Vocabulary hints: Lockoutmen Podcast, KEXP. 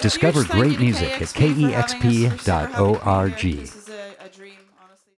Discover great music at KEXP.org.